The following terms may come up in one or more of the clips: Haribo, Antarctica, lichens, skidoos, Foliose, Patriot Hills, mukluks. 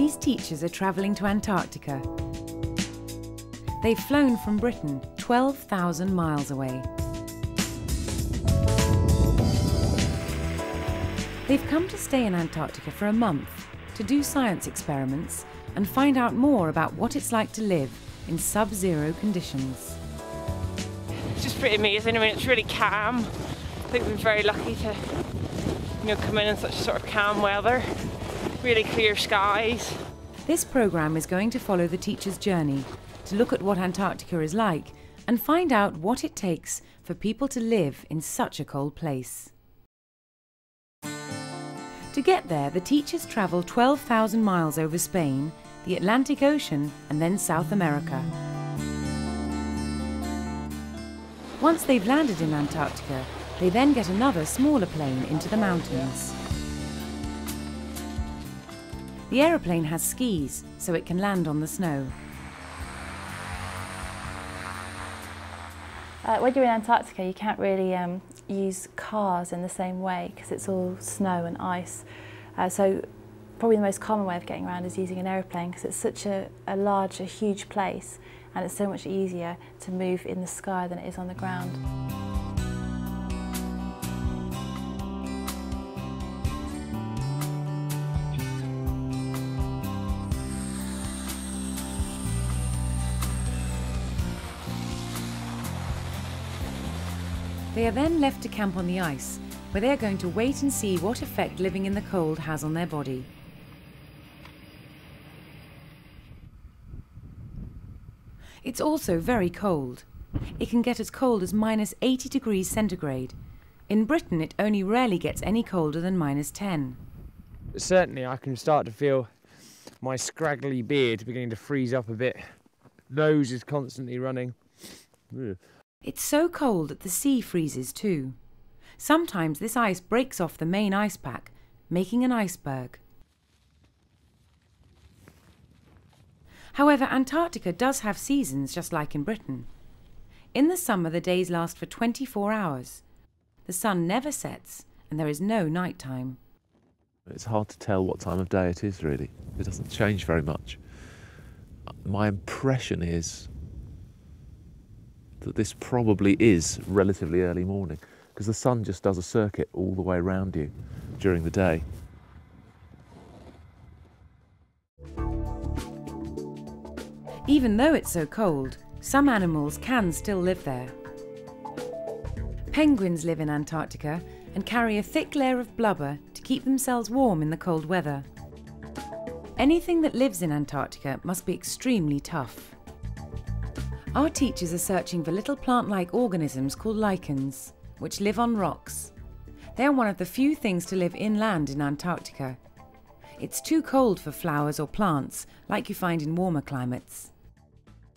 These teachers are travelling to Antarctica. They've flown from Britain 12,000 miles away. They've come to stay in Antarctica for a month to do science experiments and find out more about what it's like to live in sub-zero conditions. It's just pretty amazing. I mean, it's really calm. I think we're very lucky to, come in such sort of calm weather, really clear skies. This programme is going to follow the teacher's journey to look at what Antarctica is like and find out what it takes for people to live in such a cold place. To get there, the teachers travel 12,000 miles over Spain, the Atlantic Ocean and then South America. Once they've landed in Antarctica, they then get another smaller plane into the mountains. The aeroplane has skis, so it can land on the snow. When you're in Antarctica, you can't really use cars in the same way because it's all snow and ice. So probably the most common way of getting around is using an aeroplane because it's such a large, huge place, and it's so much easier to move in the sky than it is on the ground. They are then left to camp on the ice, where they are going to wait and see what effect living in the cold has on their body. It's also very cold. It can get as cold as -80 degrees centigrade. In Britain, it only rarely gets any colder than -10. Certainly, I can start to feel my scraggly beard beginning to freeze up a bit. Nose is constantly running. Ugh. It's so cold that the sea freezes too. Sometimes this ice breaks off the main ice pack, making an iceberg. However, Antarctica does have seasons just like in Britain. In the summer, the days last for 24 hours. The sun never sets and there is no night time. It's hard to tell what time of day it is, really. It doesn't change very much. My impression is that this probably is relatively early morning because the sun just does a circuit all the way around you during the day. Even though it's so cold, some animals can still live there. Penguins live in Antarctica and carry a thick layer of blubber to keep themselves warm in the cold weather. Anything that lives in Antarctica must be extremely tough. Our teachers are searching for little plant-like organisms called lichens, which live on rocks. They are one of the few things to live inland in Antarctica. It's too cold for flowers or plants, like you find in warmer climates.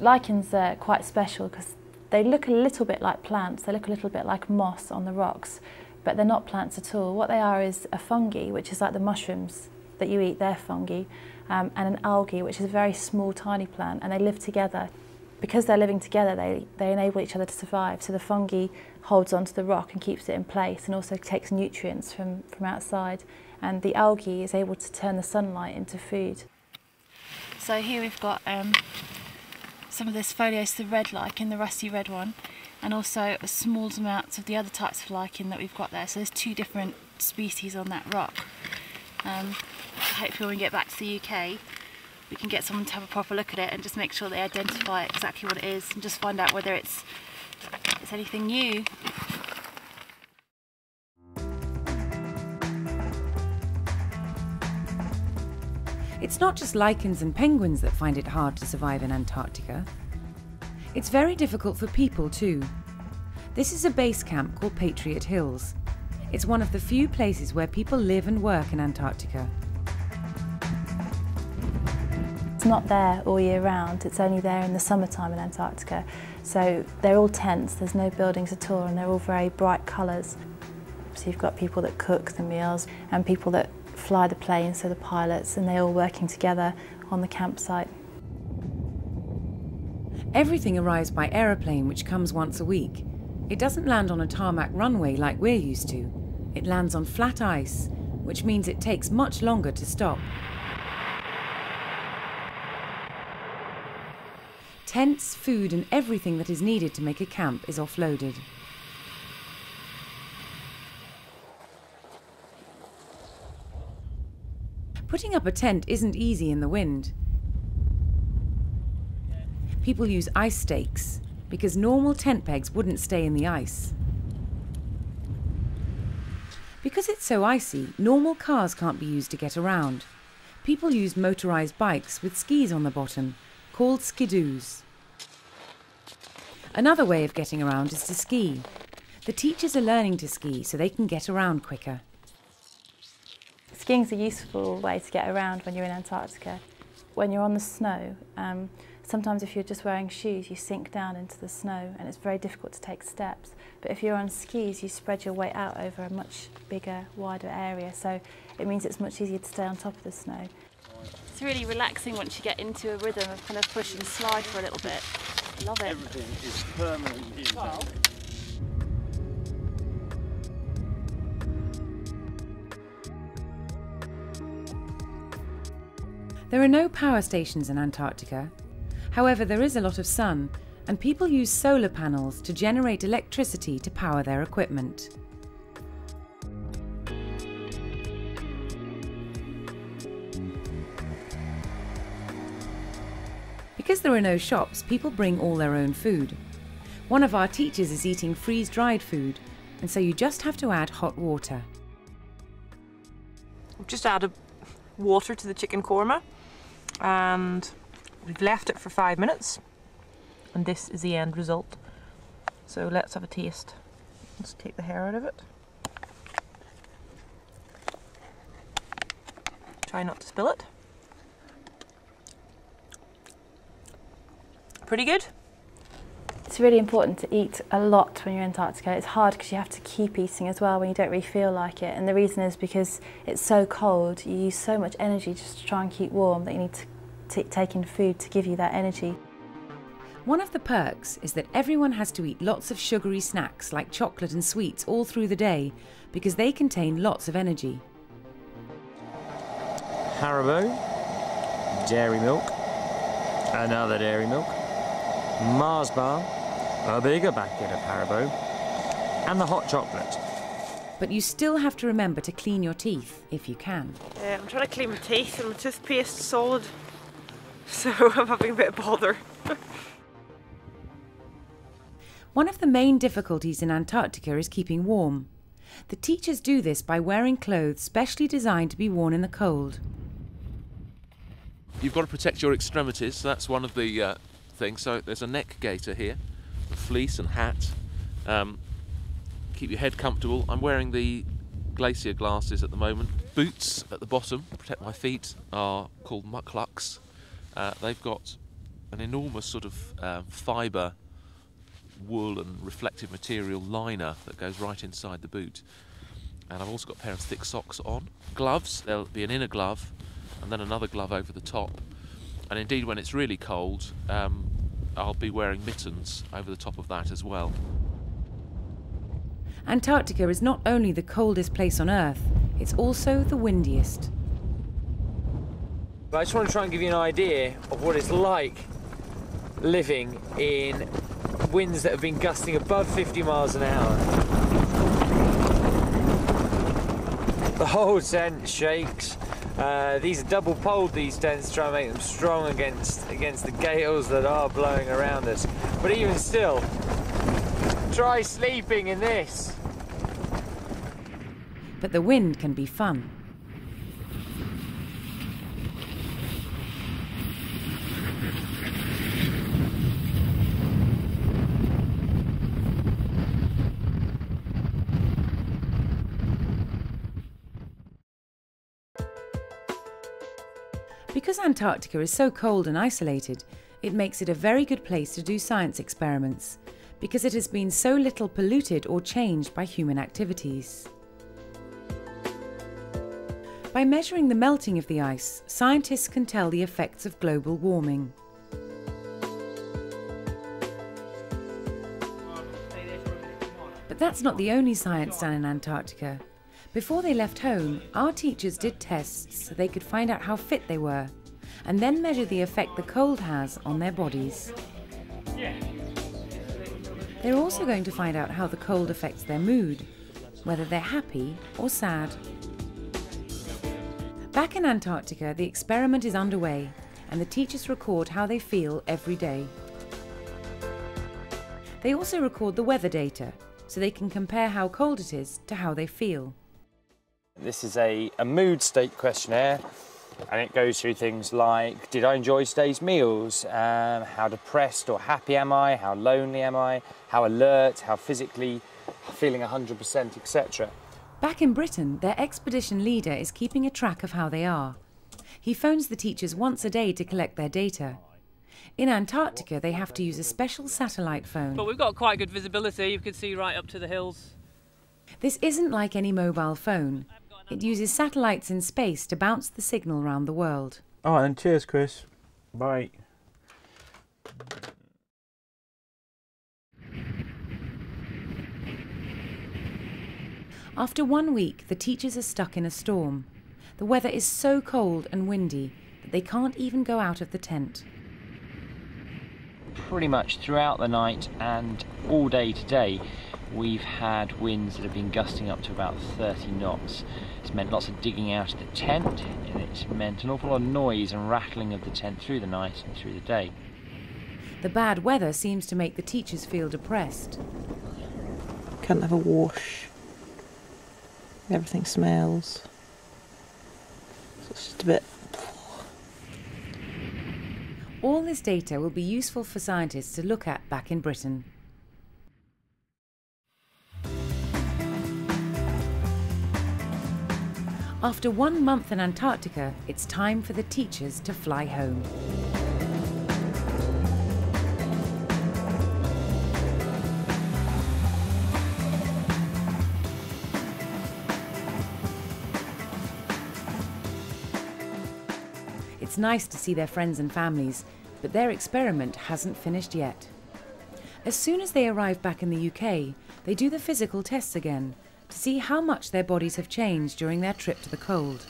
Lichens are quite special because they look a little bit like plants, they look a little bit like moss on the rocks, but they're not plants at all. What they are is a fungi, which is like the mushrooms that you eat, they're fungi, and an algae, which is a very small, tiny plant, and they live together. Because they're living together, they enable each other to survive, so the fungi holds onto the rock and keeps it in place and also takes nutrients from outside, and the algae is able to turn the sunlight into food. So here we've got some of this Foliose, the red lichen, the rusty red one, and also small amounts of the other types of lichen that we've got there, so there's two different species on that rock. Hopefully when we get back to the UK, we can get someone to have a proper look at it and just make sure they identify exactly what it is and just find out whether it's anything new. It's not just lichens and penguins that find it hard to survive in Antarctica. It's very difficult for people too. This is a base camp called Patriot Hills. It's one of the few places where people live and work in Antarctica. It's not there all year round, it's only there in the summertime in Antarctica. So they're all tents, there's no buildings at all, and they're all very bright colours. So you've got people that cook the meals and people that fly the planes, so the pilots, and they're all working together on the campsite. Everything arrives by aeroplane, which comes once a week. It doesn't land on a tarmac runway like we're used to. It lands on flat ice, which means it takes much longer to stop. Tents, food and everything that is needed to make a camp is offloaded. Putting up a tent isn't easy in the wind. People use ice stakes because normal tent pegs wouldn't stay in the ice. Because it's so icy, normal cars can't be used to get around. People use motorized bikes with skis on the bottom, called skidoos. Another way of getting around is to ski. The teachers are learning to ski so they can get around quicker. Skiing's a useful way to get around when you're in Antarctica. When you're on the snow, sometimes if you're just wearing shoes, you sink down into the snow and it's very difficult to take steps. But if you're on skis, you spread your weight out over a much bigger, wider area, so it means it's much easier to stay on top of the snow. It's really relaxing once you get into a rhythm of kind of push and slide for a little bit. I love it. Everything is permanent in that. There are no power stations in Antarctica. However, there is a lot of sun, and people use solar panels to generate electricity to power their equipment. Because there are no shops, people bring all their own food. One of our teachers is eating freeze-dried food, and so you just have to add hot water. I've just added water to the chicken korma, and we've left it for 5 minutes, and this is the end result. So let's have a taste. Let's take the hair out of it. Try not to spill it. Pretty good. It's really important to eat a lot when you're in Antarctica. It's hard because you have to keep eating as well when you don't really feel like it, and the reason is because it's so cold, you use so much energy just to try and keep warm that you need to take in food to give you that energy. One of the perks is that everyone has to eat lots of sugary snacks like chocolate and sweets all through the day because they contain lots of energy. Haribo, dairy milk, another dairy milk, Mars bar, a bigger packet of Haribo, and the hot chocolate. But you still have to remember to clean your teeth if you can. I'm trying to clean my teeth and my toothpaste is solid, so I'm having a bit of bother. One of the main difficulties in Antarctica is keeping warm. The teachers do this by wearing clothes specially designed to be worn in the cold. You've got to protect your extremities, so that's one of the things. So there's a neck gaiter here, a fleece and hat. Keep your head comfortable. I'm wearing the glacier glasses at the moment. Boots at the bottom, protect my feet, are called mukluks. They've got an enormous sort of fibre, wool and reflective material liner that goes right inside the boot. And I've also got a pair of thick socks on. Gloves, there'll be an inner glove and then another glove over the top. And indeed when it's really cold, I'll be wearing mittens over the top of that as well. Antarctica is not only the coldest place on Earth, it's also the windiest. I just want to try and give you an idea of what it's like living in winds that have been gusting above 50 miles an hour. The whole tent shakes. These are double poled, these tents, to try and make them strong against the gales that are blowing around us. But even still, try sleeping in this. But the wind can be fun. Because Antarctica is so cold and isolated, it makes it a very good place to do science experiments, because it has been so little polluted or changed by human activities. By measuring the melting of the ice, scientists can tell the effects of global warming. But that's not the only science done in Antarctica. Before they left home, our teachers did tests so they could find out how fit they were, and then measure the effect the cold has on their bodies. They're also going to find out how the cold affects their mood, whether they're happy or sad. Back in Antarctica, the experiment is underway, and the teachers record how they feel every day. They also record the weather data, so they can compare how cold it is to how they feel. This is a mood state questionnaire, and it goes through things like, did I enjoy today's meals? How depressed or happy am I? How lonely am I? How alert? How physically feeling 100%, etc. Back in Britain, their expedition leader is keeping a track of how they are. He phones the teachers once a day to collect their data. In Antarctica, they have to use a special satellite phone. But we've got quite good visibility. You can see right up to the hills. This isn't like any mobile phone. It uses satellites in space to bounce the signal around the world. Oh, and cheers, Chris. Bye. After 1 week, the teachers are stuck in a storm. The weather is so cold and windy that they can't even go out of the tent. Pretty much throughout the night and all day today, we've had winds that have been gusting up to about 30 knots. It's meant lots of digging out of the tent, and it's meant an awful lot of noise and rattling of the tent through the night and through the day. The bad weather seems to make the teachers feel depressed. Can't have a wash. Everything smells. So it's just a bit... All this data will be useful for scientists to look at back in Britain. After 1 month in Antarctica, it's time for the teachers to fly home. It's nice to see their friends and families, but their experiment hasn't finished yet. As soon as they arrive back in the UK, they do the physical tests again to see how much their bodies have changed during their trip to the cold.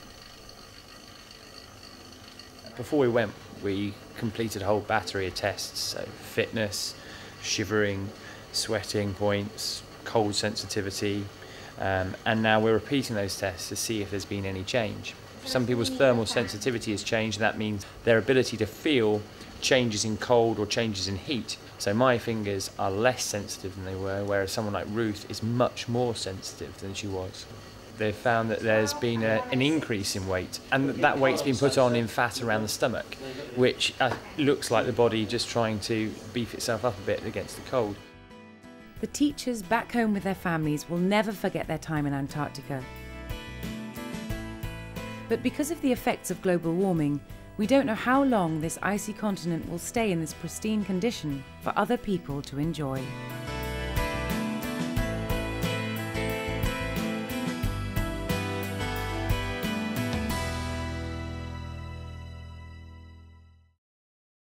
Before we went, we completed a whole battery of tests, so fitness, shivering, sweating points, cold sensitivity, and now we're repeating those tests to see if there's been any change. Some people's thermal sensitivity has changed, and that means their ability to feel changes in cold or changes in heat. So my fingers are less sensitive than they were, whereas someone like Ruth is much more sensitive than she was. They've found that there's been an increase in weight, and that weight's been put on in fat around the stomach, which looks like the body just trying to beef itself up a bit against the cold. The teachers back home with their families will never forget their time in Antarctica. But because of the effects of global warming, we don't know how long this icy continent will stay in this pristine condition for other people to enjoy.